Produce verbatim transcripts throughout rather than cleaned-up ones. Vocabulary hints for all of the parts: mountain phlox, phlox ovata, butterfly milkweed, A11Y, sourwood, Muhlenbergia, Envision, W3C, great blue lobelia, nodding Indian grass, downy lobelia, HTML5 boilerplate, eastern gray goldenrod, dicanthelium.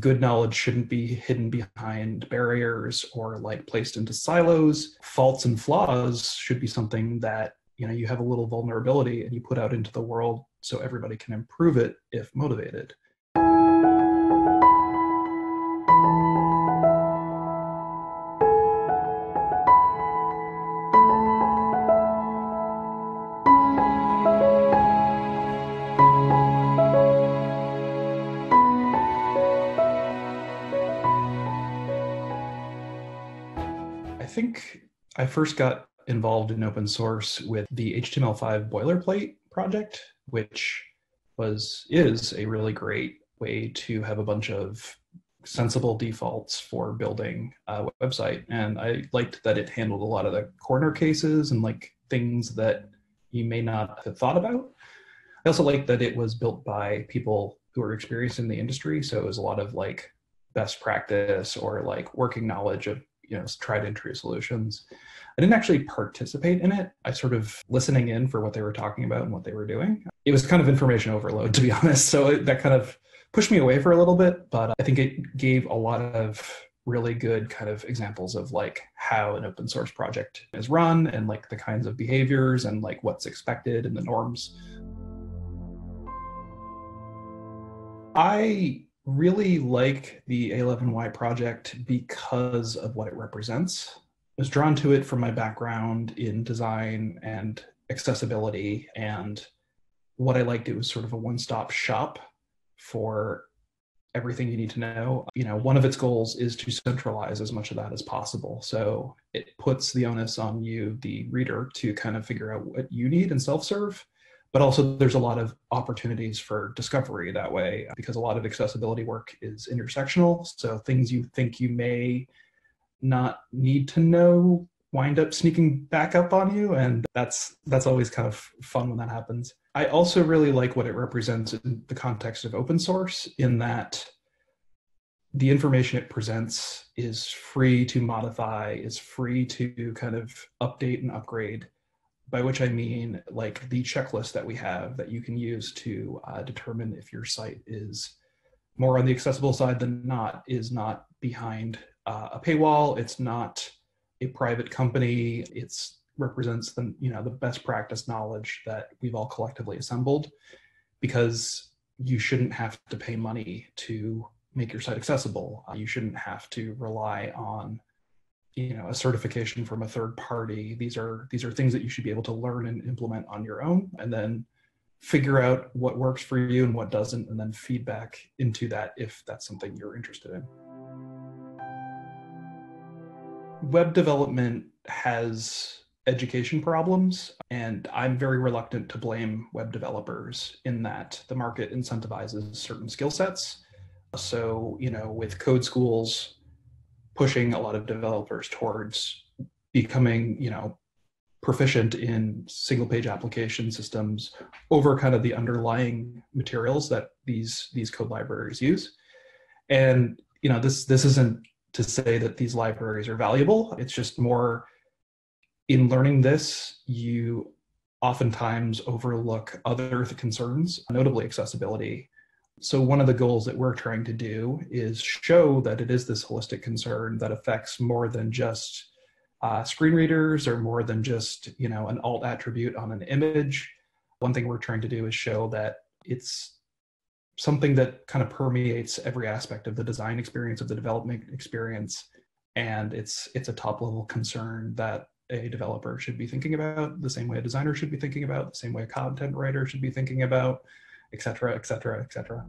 good knowledge shouldn't be hidden behind barriers or like placed into silos. Faults and flaws should be something that, you know, you have a little vulnerability and you put out into the world so everybody can improve it if motivated. I think I first got involved in open source with the H T M L five boilerplate project, which was is a really great way to have a bunch of sensible defaults for building a website. And I liked that it handled a lot of the corner cases and like things that you may not have thought about. I also liked that it was built by people who are experienced in the industry. So it was a lot of like best practice or like working knowledge of, you know, tried and true solutions. I didn't actually participate in it. I sort of listening in for what they were talking about and what they were doing. It was kind of information overload, to be honest. So it, that kind of pushed me away for a little bit, but I think it gave a lot of really good kind of examples of like how an open source project is run and like the kinds of behaviors and like what's expected and the norms. I really like the A eleven Y project because of what it represents. I was drawn to it from my background in design and accessibility, and what I liked, it was sort of a one-stop shop for everything you need to know. You know, one of its goals is to centralize as much of that as possible. So it puts the onus on you, the reader, to kind of figure out what you need and self-serve. But also there's a lot of opportunities for discovery that way, because a lot of accessibility work is intersectional. So things you think you may not need to know wind up sneaking back up on you. And that's that's always kind of fun when that happens. I also really like what it represents in the context of open source, in that the information it presents is free to modify, is free to kind of update and upgrade. By which I mean, like the checklist that we have that you can use to uh, determine if your site is more on the accessible side than not, is not behind uh, a paywall. It's not a private company. It represents the, you know, the best practice knowledge that we've all collectively assembled, because you shouldn't have to pay money to make your site accessible. Uh, you shouldn't have to rely on, you know, a certification from a third party. These are, these are things that you should be able to learn and implement on your own, and then figure out what works for you and what doesn't, and then feedback into that if that's something you're interested in. Web development has education problems, and I'm very reluctant to blame web developers, in that the market incentivizes certain skill sets. So, you know, with code schools pushing a lot of developers towards becoming, you know, proficient in single page application systems over kind of the underlying materials that these these code libraries use. And, you know, this this isn't to say that these libraries are valuable. It's just more, in learning this, you oftentimes overlook other concerns, notably accessibility. So one of the goals that we're trying to do is show that it is this holistic concern that affects more than just uh, screen readers, or more than just, you know, an alt attribute on an image. One thing we're trying to do is show that it's something that kind of permeates every aspect of the design experience, of the development experience, and it's it's a top level concern that a developer should be thinking about, the same way a designer should be thinking about, the same way a content writer should be thinking about, et cetera, et cetera, et cetera.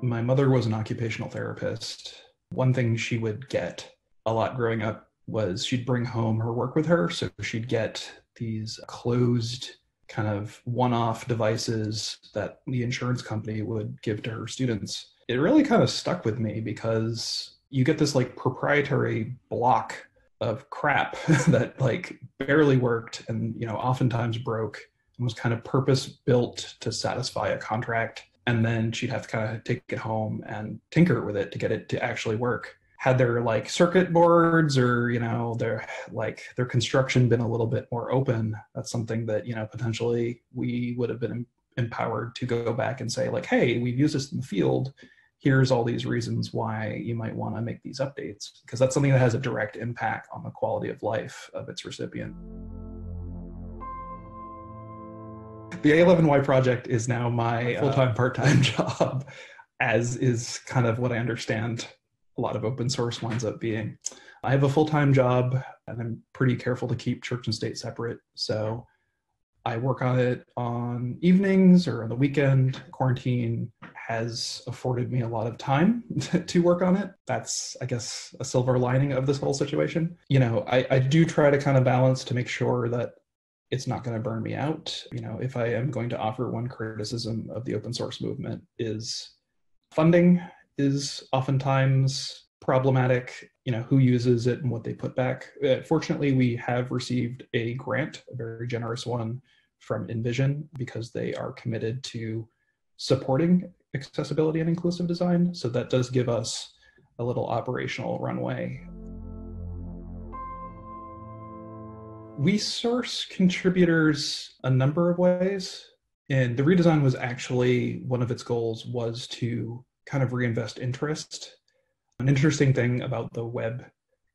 My mother was an occupational therapist. One thing she would get a lot growing up was she'd bring home her work with her. So she'd get these closed kind of one-off devices that the insurance company would give to her students. It really kind of stuck with me, because you get this like proprietary block of crap that like barely worked and, you know, oftentimes broke, and was kind of purpose built to satisfy a contract. And then she'd have to kind of take it home and tinker with it to get it to actually work. Had their like circuit boards, or, you know, their like their construction been a little bit more open, that's something that, you know, potentially we would have been empowered to go back and say like, hey, we've used this in the field. Here's all these reasons why you might want to make these updates, because that's something that has a direct impact on the quality of life of its recipient. The A eleven Y project is now my full-time, part-time job, as is kind of what I understand a lot of open source winds up being. I have a full-time job, and I'm pretty careful to keep church and state separate. So I work on it on evenings or on the weekend. Quarantine has afforded me a lot of time to work on it. That's, I guess, a silver lining of this whole situation. You know, I, I do try to kind of balance to make sure that it's not going to burn me out. You know, if I am going to offer one criticism of the open source movement, is funding is oftentimes problematic, you know, who uses it and what they put back. Uh, fortunately, we have received a grant, a very generous one from Envision, because they are committed to supporting accessibility and inclusive design. So that does give us a little operational runway. We source contributors a number of ways, and the redesign was actually, one of its goals was to kind of reinvest interest. An interesting thing about the web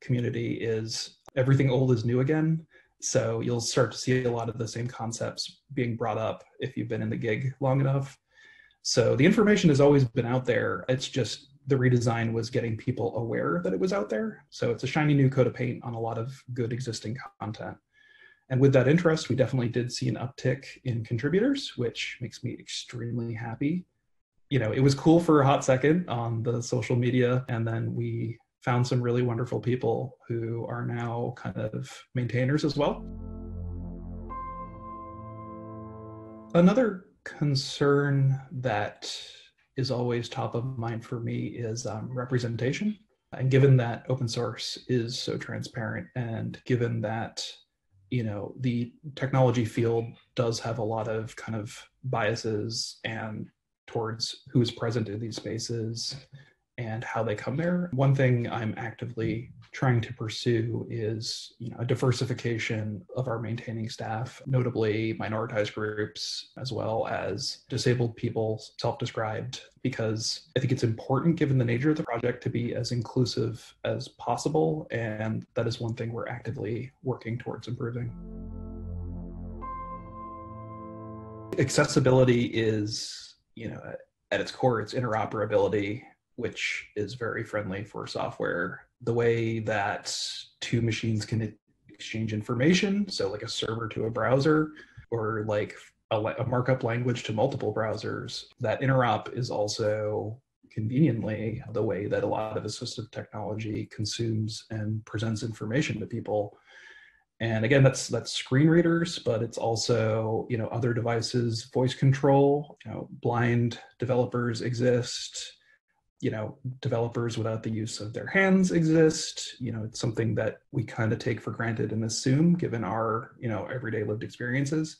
community is everything old is new again. So you'll start to see a lot of the same concepts being brought up if you've been in the gig long enough. So the information has always been out there. It's just the redesign was getting people aware that it was out there. So it's a shiny new coat of paint on a lot of good existing content. And with that interest, we definitely did see an uptick in contributors, which makes me extremely happy. You know, it was cool for a hot second on the social media, and then we found some really wonderful people who are now kind of maintainers as well. Another concern that is always top of mind for me is um, representation. And given that open source is so transparent, and given that, you know, the technology field does have a lot of kind of biases and towards who is present in these spaces and how they come there. One thing I'm actively trying to pursue is, you know, a diversification of our maintaining staff, notably minoritized groups, as well as disabled people, self-described, because I think it's important, given the nature of the project, to be as inclusive as possible. And that is one thing we're actively working towards improving. Accessibility is, you know, at its core, it's interoperability, which is very friendly for software. The way that two machines can exchange information, so like a server to a browser, or like a, a markup language to multiple browsers, that interop is also conveniently the way that a lot of assistive technology consumes and presents information to people. And again, that's that's screen readers, but it's also, you know, other devices, voice control, you know, blind developers exist, you know, developers without the use of their hands exist. You know, it's something that we kind of take for granted and assume given our, you know, everyday lived experiences,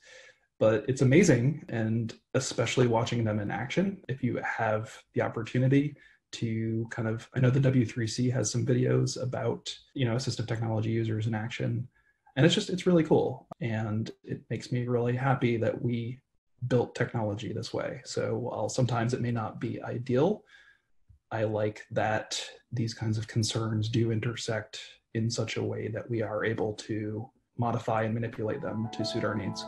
but it's amazing. And especially watching them in action, if you have the opportunity to kind of, I know the W three C has some videos about, you know, assistive technology users in action. And it's just, it's really cool. And it makes me really happy that we built technology this way. So while sometimes it may not be ideal, I like that these kinds of concerns do intersect in such a way that we are able to modify and manipulate them to suit our needs.